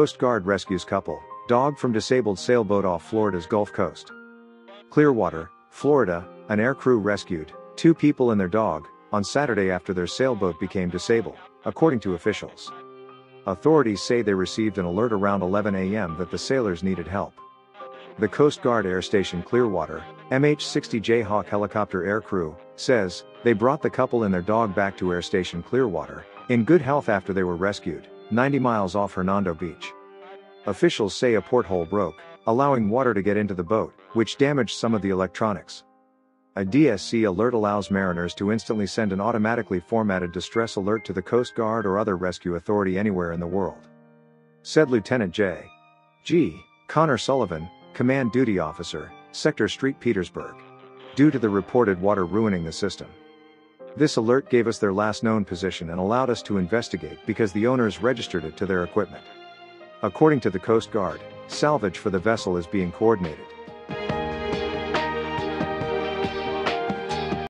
Coast Guard rescues couple, dog from disabled sailboat off Florida's Gulf Coast. Clearwater, Florida, an aircrew rescued two people and their dog on Saturday after their sailboat became disabled, according to officials. Authorities say they received an alert around 11 a.m. that the sailors needed help. The Coast Guard Air Station Clearwater, MH-60 Jayhawk helicopter aircrew, says they brought the couple and their dog back to Air Station Clearwater in good health after they were rescued, 90 miles off Hernando Beach. Officials say a porthole broke, allowing water to get into the boat, which damaged some of the electronics. A DSC alert allows mariners to instantly send an automatically formatted distress alert to the Coast Guard or other rescue authority anywhere in the world, said Lieutenant J.G. Connor Sullivan, Command Duty Officer, Sector St. Petersburg, due to the reported water ruining the system. "This alert gave us their last known position and allowed us to investigate because the owners registered it to their equipment." According to the Coast Guard, salvage for the vessel is being coordinated.